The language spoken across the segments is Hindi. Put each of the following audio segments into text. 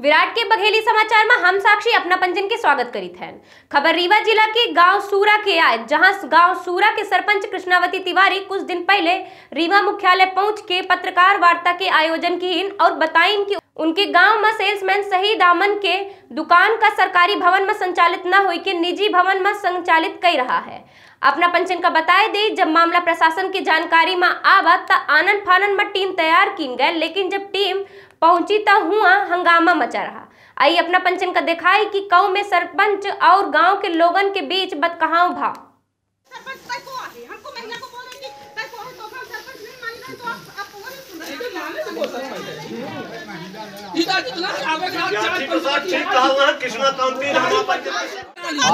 विराट के बघेली समाचार में हम साक्षी अपना पंजन के स्वागत करी थे। खबर रीवा जिला के गांव सूरा के आए, जहां गांव सूरा के सरपंच कृष्णावती तिवारी कुछ दिन पहले रीवा मुख्यालय पहुंच के पत्रकार वार्ता के आयोजन की और बताइन कि उनके गांव में सेल्समैन सही दामन के दुकान का सरकारी भवन में संचालित न हो के निजी भवन में संचालित कर रहा है। अपना पंचन का बताए दे, जब मामला प्रशासन की जानकारी में आवा त आनन फानन में टीम तैयार की गए, लेकिन जब टीम पहुंची तो हुआ हंगामा मचा रहा। आई अपना पंचन का दिखाई कि गांव में सरपंच और गांव के लोगन के बीच बदकहाव भाव।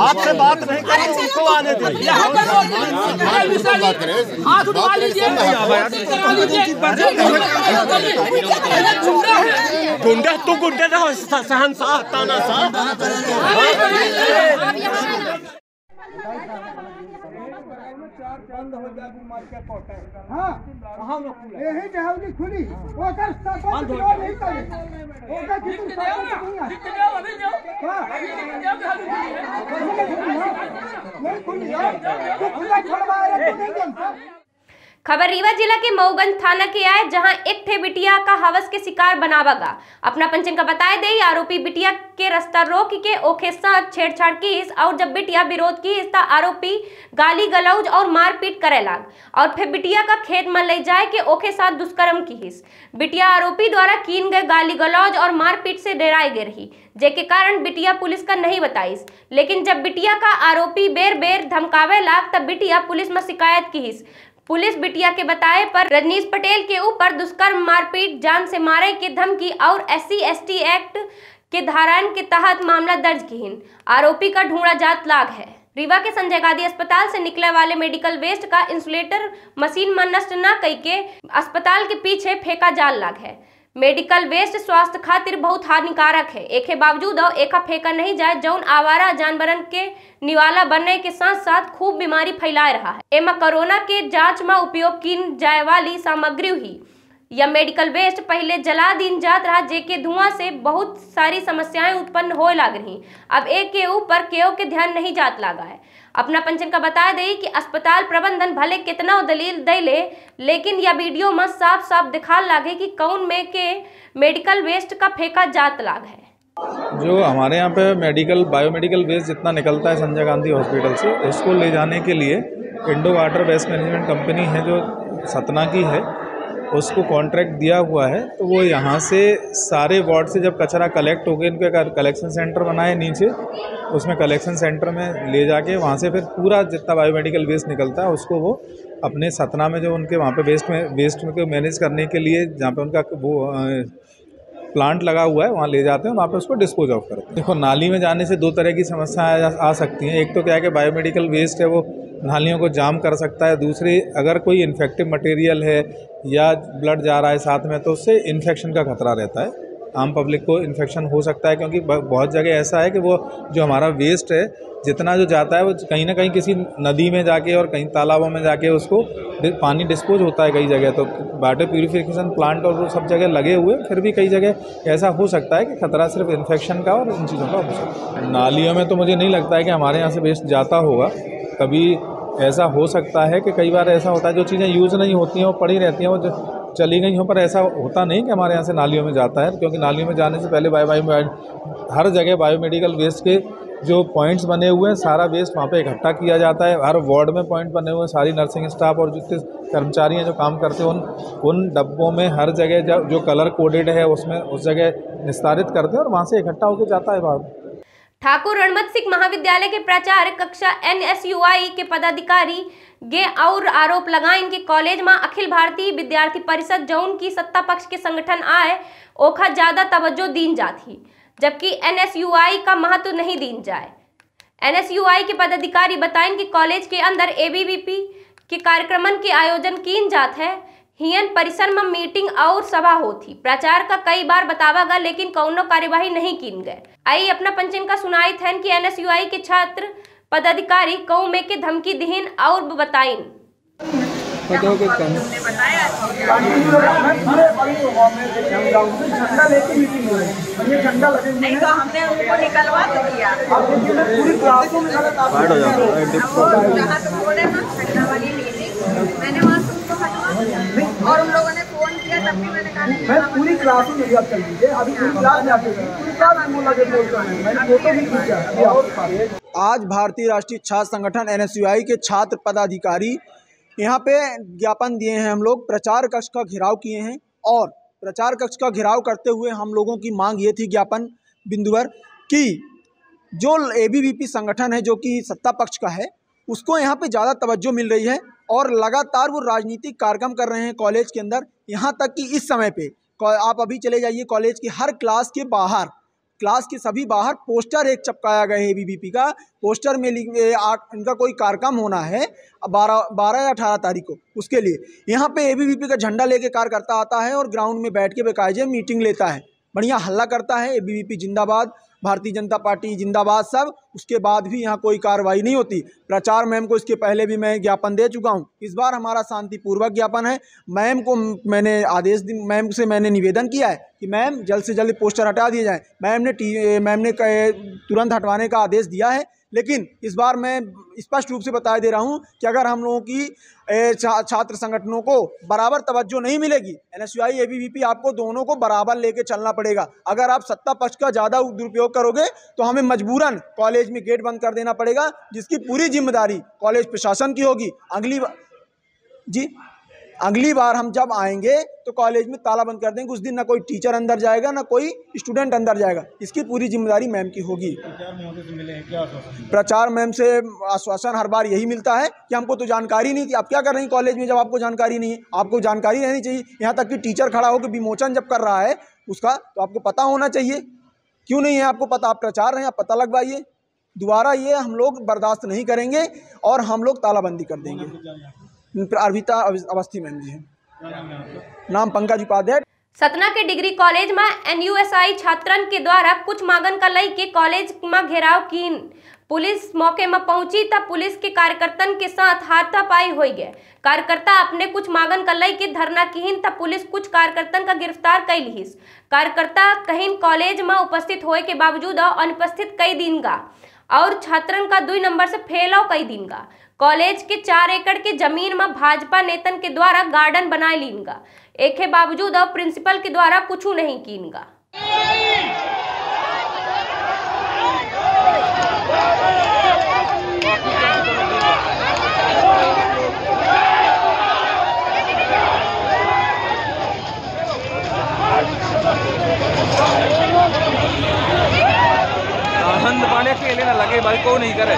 आपसे बात नहीं करें, उसको आने दीजिए। हाथ उठा लीजिए, गुंडा तू गुंडा ना सहन सा ताना सा। बंद हो जाएगी मार्केट कोटा। हां वहां लोग खुले यही जहांगी खुली वो कर सब बंद हो नहीं करे होगा कि तुम जाओ नहीं जाओ। हां मैं खुली तो खुला छोड़वा रहे तो नहीं जान। खबर रीवा जिला के मऊगंज थाना के आए, जहां एक थे बिटिया का हवस के शिकार बनावागा। अपना पंचन का बताए दे, आरोपी बिटिया के रास्ता रोक के ओखे साथ छेड़छाड़ की और जब बिटिया विरोध की आरोपी गाली गलौज और मारपीट करे लाग और फिर बिटिया का खेत में ले जाए के ओखे साथ दुष्कर्म की। बिटिया आरोपी द्वारा कीन गए गाली गलौज और मारपीट से डराई गई रही, जेके कारण बिटिया पुलिस का नहीं बताइस। लेकिन जब बिटिया का आरोपी बेर बेर धमकावे लाग तब बिटिया पुलिस में शिकायत की। पुलिस बिटिया के बताए पर रजनीश पटेल के ऊपर दुष्कर्म, मारपीट, जान से मारे के धमकी और SC/ST एक्ट के धाराएं के तहत मामला दर्ज की। आरोपी का ढूंढा जात लाग है। रीवा के संजय गांधी अस्पताल से निकले वाले मेडिकल वेस्ट का इंसुलेटर मशीन में नष्ट न करके अस्पताल के पीछे फेंका जाल लाग है। मेडिकल वेस्ट स्वास्थ्य खातिर बहुत हानिकारक है, एके बावजूद एका फेंका नहीं जाए, जौन आवारा जानवरन के निवाला बनने के साथ साथ खूब बीमारी फैला रहा है। एमा कोरोना के जांच में उपयोग की जाए वाली सामग्री हुई। यह मेडिकल वेस्ट पहले जला दिन जात रहा, जेके धुआं से बहुत सारी समस्याएं उत्पन्न हो लाग रही। अब एक के ऊपर केओ के ध्यान नहीं जात लागा है। अपना पंचन का बता दें कि अस्पताल प्रबंधन भले कितना दलील दे ले, लेकिन यह वीडियो में साफ साफ दिखा लागे कि कौन में के मेडिकल वेस्ट का फेंका जात लाग है। जो हमारे यहाँ पे बायोमेडिकल वेस्ट जितना निकलता है संजय गांधी हॉस्पिटल से, उसको ले जाने के लिए Indo water waste management company है जो सतना की है, उसको कॉन्ट्रैक्ट दिया हुआ है। तो वो यहाँ से सारे वार्ड से जब कचरा कलेक्ट हो गया, इनका कलेक्शन सेंटर बनाए नीचे, उसमें कलेक्शन सेंटर में ले जाके वहाँ से फिर पूरा जितना बायोमेडिकल वेस्ट निकलता है उसको वो अपने सतना में जो उनके वहाँ पे वेस्ट में मैनेज करने के लिए जहाँ पे उनका वो प्लांट लगा हुआ है वहाँ ले जाते हैं, वहाँ पे उसको डिस्पोज ऑफ करते हैं। देखो नाली में जाने से दो तरह की समस्याएँ आ सकती हैं। एक तो क्या है कि बायोमेडिकल वेस्ट है वो नालियों को जाम कर सकता है, दूसरी अगर कोई इन्फेक्टिव मटेरियल है या ब्लड जा रहा है साथ में तो उससे इन्फेक्शन का खतरा रहता है। आम पब्लिक को इन्फेक्शन हो सकता है, क्योंकि बहुत जगह ऐसा है कि वो जो हमारा वेस्ट है जितना जो जाता है वो कहीं ना कहीं किसी नदी में जाके और कहीं तालाबों में जाके उसको पानी डिस्पोज होता है कई जगह। तो वाटर प्यूरिफिकेशन प्लांट और वो सब जगह लगे हुए, फिर भी कई जगह ऐसा हो सकता है कि खतरा सिर्फ इन्फेक्शन का और इन चीज़ों का हो सकता है। नालियों में तो मुझे नहीं लगता है कि हमारे यहाँ से वेस्ट जाता होगा। कभी ऐसा हो सकता है कि कई बार ऐसा होता है जो चीज़ें यूज़ नहीं होती हैं वो पड़ी रहती हैं, वो चली गई हों, पर ऐसा होता नहीं कि हमारे यहाँ से नालियों में जाता है। क्योंकि नालियों में जाने से पहले हर जगह बायोमेडिकल वेस्ट के जो पॉइंट्स बने हुए हैं सारा वेस्ट वहाँ पे इकट्ठा किया जाता है। हर वार्ड में पॉइंट बने हुए हैं, सारी नर्सिंग स्टाफ और जितने कर्मचारी हैं जो काम करते हैं उन डब्बों में हर जगह जो कलर कोडेड है उसमें उस जगह निस्तारित करते हैं और वहाँ से इकट्ठा होकर जाता है बाहर। ठाकुर रणमत सिंह महाविद्यालय के प्राचार्य कक्षा NSUI के पदाधिकारी गे और आरोप लगाएं कि कॉलेज में अखिल भारतीय विद्यार्थी परिषद जौन की सत्ता पक्ष के संगठन आए ओखा ज्यादा तवज्जो दीन जाती, जबकि NSUI का महत्व नहीं दीन जाए। NSUI के पदाधिकारी बताएं कि कॉलेज के अंदर ABVP के कार्यक्रम के आयोजन किन जात है, हियन परिसर में मीटिंग और सभा होती। प्रचार का कई बार बतावा गया, लेकिन कौनो कार्यवाही नहीं की गए। आई अपना पंचन का सुनाई थन कि NSUI के छात्र पदाधिकारी कौ में के धमकी दिहिन और बताइन। ठंडा लेके मीटिंग हो रही है, ये ठंडा लगेंगे नहीं तो हमने उनको निकलवा दिया। अब देखिए मैं पूरी क्लासों में जहाँ तो बोल रहे हैं ठंडा वाली मीटिंग, मैंने वहाँ से उनको हटवा और उन लोगों ने फोन किया तब भी मैंने कहा मैं पूरी क्लासों में याद कर लीजिए। अभी पूरी क्लास जाके पूरी क्लास एम्बुला के बोलता है, मैंने फोटो भी खींचा। आज भारतीय राष्ट्रीय छात्र संगठन NSUI के छात्र पदाधिकारी यहाँ पे ज्ञापन दिए हैं। हम लोग प्रचार कक्ष का घेराव किए हैं और प्रचार कक्ष का घेराव करते हुए हम लोगों की मांग ये थी ज्ञापन बिंदुवर कि जो ABVP संगठन है जो कि सत्ता पक्ष का है उसको यहाँ पे ज़्यादा तवज्जो मिल रही है और लगातार वो राजनीतिक कार्यक्रम कर रहे हैं कॉलेज के अंदर। यहाँ तक कि इस समय पे आप अभी चले जाइए कॉलेज की हर क्लास के बाहर, क्लास के सभी बाहर पोस्टर एक चपकाया गया है ABVP का। पोस्टर में इनका कोई कार्यक्रम होना है 12 या 18 तारीख को, उसके लिए यहाँ पे ABVP का झंडा लेके कार्यकर्ता आता है और ग्राउंड में बैठ के बेकायदे मीटिंग लेता है, बढ़िया हल्ला करता है ABVP जिंदाबाद, भारतीय जनता पार्टी जिंदाबाद सब। उसके बाद भी यहाँ कोई कार्रवाई नहीं होती। प्रचार मैम को इसके पहले भी मैं ज्ञापन दे चुका हूँ, इस बार हमारा शांतिपूर्वक ज्ञापन है। मैम को मैंने आदेश मैम से मैंने निवेदन किया है कि मैम जल्द से जल्द पोस्टर हटा दिए जाएँ। मैम ने तुरंत हटवाने का आदेश दिया है, लेकिन इस बार मैं स्पष्ट रूप से बता दे रहा हूँ कि अगर हम लोगों की छात्र संगठनों को बराबर तवज्जो नहीं मिलेगी, NSUI ABVP आपको दोनों को बराबर लेके चलना पड़ेगा। अगर आप सत्ता पक्ष का ज़्यादा दुरुपयोग करोगे तो हमें मजबूरन कॉलेज में गेट बंद कर देना पड़ेगा, जिसकी पूरी जिम्मेदारी कॉलेज प्रशासन की होगी। अगली बार हम जब आएंगे तो कॉलेज में ताला बंद कर देंगे। उस दिन ना कोई टीचर अंदर जाएगा ना कोई स्टूडेंट अंदर जाएगा, इसकी पूरी जिम्मेदारी मैम की होगी। प्रचार मैम से आश्वासन हर बार यही मिलता है कि हमको तो जानकारी नहीं थी। आप क्या कर रही कॉलेज में जब आपको जानकारी नहीं है? आपको जानकारी रहनी चाहिए। यहाँ तक कि टीचर खड़ा होकर विमोचन जब कर रहा है उसका तो आपको पता होना चाहिए, क्यों नहीं है आपको पता? आप प्रचार हैं, आप पता लगवाइए। दोबारा ये हम लोग बर्दाश्त नहीं करेंगे और हम लोग तालाबंदी कर देंगे। अर्पिता अवस्थी मैम जी है, नाम पंकज उपाध्याय। सतना के डिग्री कॉलेज में NUSI छात्रन के द्वारा कुछ मांगन का लई के कॉलेज में घेराव की। पुलिस मौके में पहुंची तो पुलिस के कार्यकर्तन के साथ हाथापाई हो गए। कार्यकर्ता अपने कुछ मांगन का लई के धरना कीन तो पुलिस कुछ कार्यकर्तन का गिरफ्तार कई लिहिस। कार्यकर्ता कहीं कॉलेज में उपस्थित होए के बावजूद अनुपस्थित कई दिन का और छात्रन का 2 नंबर से फैलाव कई दिन का। कॉलेज के 4 एकड़ के जमीन में भाजपा नेतन के द्वारा गार्डन बनाए लीनगा, एक के बावजूद और प्रिंसिपल के द्वारा कुछ नहीं कीनगा। लेना लगे भाई को नहीं करे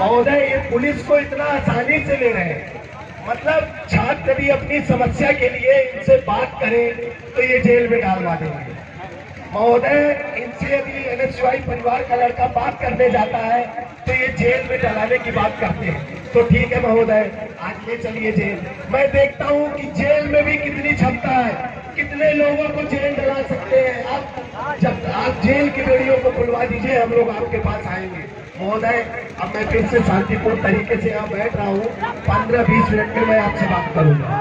महोदय, ये पुलिस को इतना आसानी से ले रहे हैं, मतलब छात्र भी अपनी समस्या के लिए इनसे बात करें तो ये जेल में डालवा देंगे। महोदय, इनसे यदि NSUI परिवार का लड़का बात करने जाता है तो ये जेल में डालने की बात करते हैं। तो ठीक है महोदय, आज ले चलिए जेल। मैं देखता हूँ कि जेल में भी कितनी क्षमता है, कितने लोगों को जेल डला सकते हैं। आप जेल की बेड़ियों को खुलवा दीजिए, हम लोग आपके पास आएंगे। महोदय, अब मैं फिर से शांतिपूर्ण तरीके से यहाँ बैठ रहा हूँ, 15-20 मिनट में मैं आपसे बात करूँगा।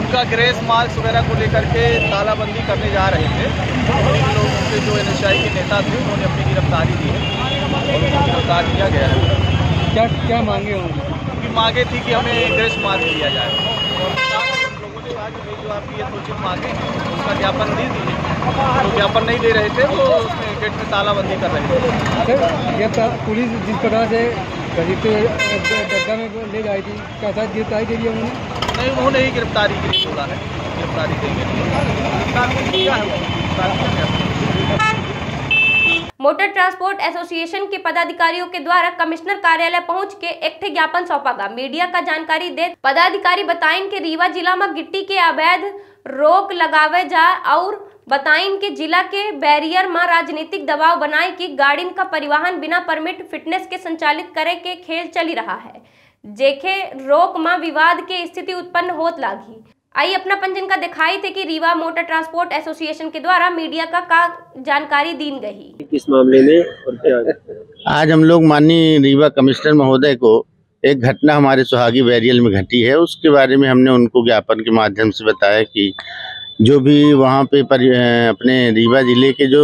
उनका ग्रेस मार्च वगैरह को लेकर के तालाबंदी करने जा रहे थे और इन लोगों से जो NHI के नेता थे उन्होंने अपनी गिरफ्तारी दी है और उनको गिरफ्तार किया गया है। क्या क्या मांगे होंगी? मांगे थी कि हमें ग्रेस मार्च दिया जाए और लोगों ने आज जो आपकी अनुचित मांगे उसका ज्ञापन दे दिए। तो ज्ञापन नहीं दे रहे थे तो उसमें गेट में तालाबंदी कर रहे थे। पुलिस जिस प्रकार से गड्ढा में ले जाए थी, क्या शायद गिरफ्तारी दे दी उन्होंने? नहीं, उन्होंने ही गिरफ्तारी के लिए बोला है, गिरफ्तारी देंगे। मोटर ट्रांसपोर्ट एसोसिएशन के पदाधिकारियों के द्वारा कमिश्नर कार्यालय पहुंच के एक ज्ञापन सौंपा गया। मीडिया का जानकारी दे पदाधिकारी बताइन के रीवा जिला में गिट्टी के अवैध रोक लगावे जा और बताइन के जिला के बैरियर में राजनीतिक दबाव बनाए की गाड़ियों का परिवहन बिना परमिट फिटनेस के संचालित करे के खेल चली रहा है, जेके रोक मां विवाद के स्थिति उत्पन्न होत लागी। आई अपना पंजन का दिखाई थे कि रीवा मोटर ट्रांसपोर्ट एसोसिएशन के द्वारा मीडिया का जानकारी दीन गई इस मामले में। और क्या आज हम लोग माननीय रीवा कमिश्नर महोदय को एक घटना हमारे सुहागी बैरियल में घटी है, उसके बारे में हमने उनको ज्ञापन के माध्यम से बताया कि जो भी वहाँ पे अपने रीवा जिले के जो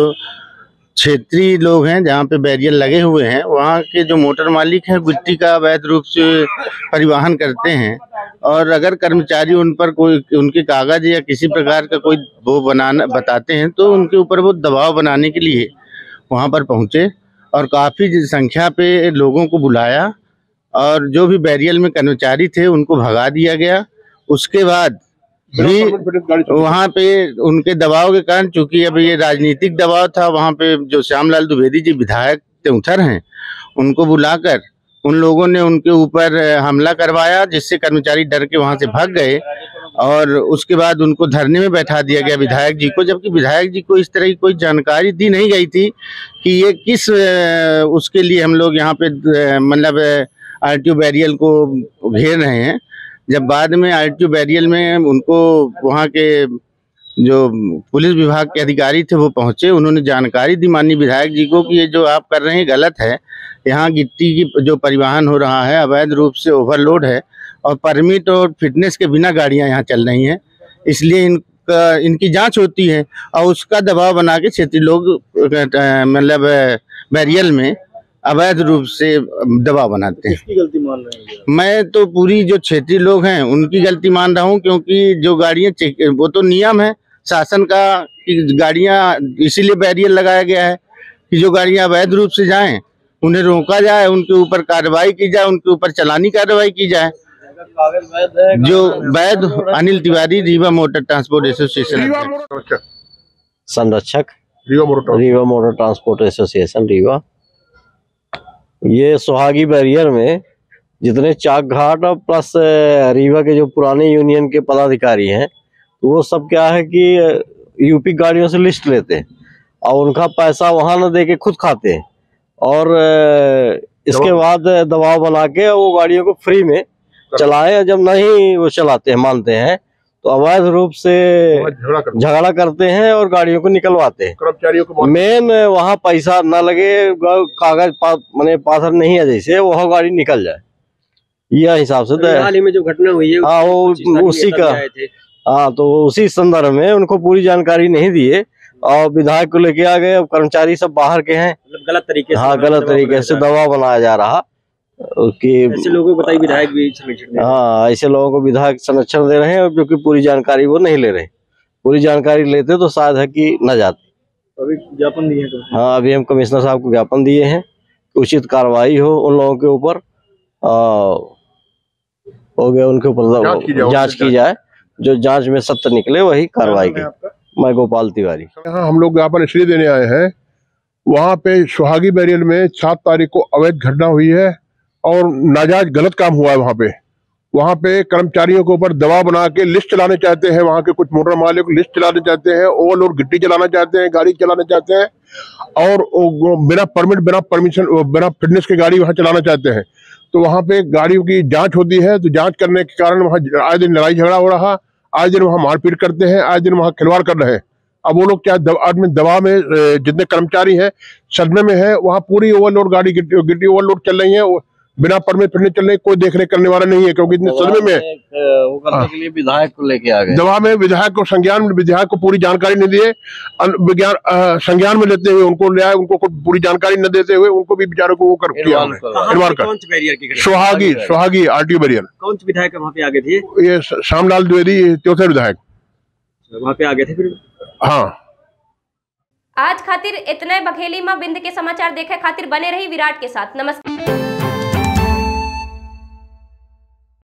क्षेत्रीय लोग हैं जहाँ पे बैरियर लगे हुए हैं, वहाँ के जो मोटर मालिक हैं गिट्टी का अवैध रूप से परिवहन करते हैं और अगर कर्मचारी उन पर कोई उनके कागज या किसी प्रकार का कोई वो बनाना बताते हैं तो उनके ऊपर वो दबाव बनाने के लिए वहाँ पर पहुँचे और काफ़ी संख्या पे लोगों को बुलाया और जो भी बैरियर में कर्मचारी थे उनको भगा दिया गया। उसके बाद भी वहाँ पे उनके दबाव के कारण, चूंकि अब ये राजनीतिक दबाव था, वहाँ पे जो श्यामलाल द्विवेदी जी विधायक त्योंथर हैं उनको बुलाकर उन लोगों ने उनके ऊपर हमला करवाया, जिससे कर्मचारी डर के वहाँ से भाग गए और उसके बाद उनको धरने में बैठा दिया गया विधायक जी को, जबकि विधायक जी को इस तरह की कोई जानकारी दी नहीं गई थी कि ये किस उसके लिए हम लोग यहाँ पे मतलब RTO बैरियल को घेर रहे हैं। जब बाद में RTO बैरियल में उनको वहाँ के जो पुलिस विभाग के अधिकारी थे वो पहुँचे, उन्होंने जानकारी दी माननीय विधायक जी को कि ये जो आप कर रहे हैं गलत है, यहाँ गिट्टी की जो परिवहन हो रहा है अवैध रूप से ओवरलोड है और परमिट और फिटनेस के बिना गाड़ियाँ यहाँ चल रही हैं, इसलिए इनकी जांच होती है और उसका दबाव बना के क्षेत्रीय लोग मतलब बैरियल में अवैध रूप से दबाव बनाते हैं। किसकी गलती मान रहे हैं? मैं तो पूरी जो क्षेत्रीय लोग हैं उनकी गलती मान रहा हूं, क्योंकि जो गाड़ियां वो तो नियम है शासन का कि गाड़ियां इसीलिए बैरियर लगाया गया है कि जो गाड़ियां अवैध रूप से जाएं उन्हें रोका जाए, उनके ऊपर कार्रवाई की जाए, उनके ऊपर चलानी कार्रवाई की जाए। जो वैध Anil Tiwari, Rewa motor transport association संरक्षक, Rewa motor transport association Rewa. ये सुहागी बैरियर में जितने चाक घाट और प्लस रीवा के जो पुराने यूनियन के पदाधिकारी हैं वो सब क्या है कि यूपी गाड़ियों से लिस्ट लेते हैं और उनका पैसा वहाँ न दे के खुद खाते हैं और इसके बाद दबाव बना के वो गाड़ियों को फ्री में चलाएं। जब नहीं वो चलाते हैं मानते हैं तो अवैध रूप से झगड़ा करते हैं और गाड़ियों को निकलवाते हैं कर्मचारियों को। मेन वहाँ पैसा ना लगे, कागज माने पाथर नहीं है जैसे वह गाड़ी निकल जाए, यह हिसाब से हाल ही में जो घटना हुई है। हाँ, वो उसी का। हाँ, तो उसी संदर्भ में उनको पूरी जानकारी नहीं दिए और विधायक को लेके आ गए। अब कर्मचारी सब बाहर के हैं, गलत तरीके से। हाँ, गलत तरीके से दबाव बनाया जा रहा कि ऐसे लोगों को बताइए विधायक भी संरक्षण। हाँ, ऐसे लोगों को विधायक संरक्षण दे रहे हैं जो कि पूरी जानकारी वो नहीं ले रहे। पूरी जानकारी लेते तो शायद है कि न जाते। अभी ज्ञापन दिए हैं। हाँ, अभी हम कमिश्नर साहब को ज्ञापन दिए हैं, उचित कार्रवाई हो उन लोगों के ऊपर, हो गया उनके ऊपर जांच की जाए, जो जांच में सत्य निकले वही कार्रवाई की। मैं गोपाल तिवारी। हम लोग ज्ञापन इसलिए देने आए हैं, वहाँ पे सुहागी बैरियल में 7 तारीख को अवैध घटना हुई है और नाजायज गलत काम हुआ है। वहाँ पे कर्मचारियों के ऊपर दबाव बना के लिस्ट चलाने चाहते हैं, वहाँ के कुछ मोटर मालिक लिस्ट चलाने चाहते हैं, ओवरलोड गिट्टी चलाना चाहते हैं, गाड़ी चलाना चाहते हैं और बिना परमिट बिना परमिशन बिना फिटनेस की गाड़ी वहाँ चलाना चाहते हैं। तो वहाँ पे गाड़ियों की जाँच होती है, तो जाँच करने के कारण वहाँ आए दिन लड़ाई झगड़ा हो रहा, आए दिन वहाँ मारपीट करते हैं, आए दिन वहाँ खिलवाड़ कर रहे हैं। अब वो लोग क्या आदमी दवा में जितने कर्मचारी हैं सदमे में है, वहाँ पूरी ओवरलोड गाड़ी गिट्टी ओवरलोड चल रही है, बिना परमिट फिरने चल रही, कोई देखरेख करने वाला नहीं है क्योंकि इतने सदमे में वो करने के लिए विधायक को लेके आ गए। दवा में विधायक को संज्ञान, विधायक को पूरी जानकारी नहीं दिए, संज्ञान में लेते हुए उनको ले आए, उनको पूरी जानकारी न देते हुए उनको भी बेचारों को वो कर दिया। सोहागी आरटीओ बैरियर कौन से विधायक वहाँ पे आगे थे? ये श्यामलाल द्विवेदी चौथे विधायक वहाँ पे आगे थे फिर। हाँ, आज खातिर इतने। बघेली में बिंद के समाचार देखे खातिर बने रही विराट के साथ। नमस्कार।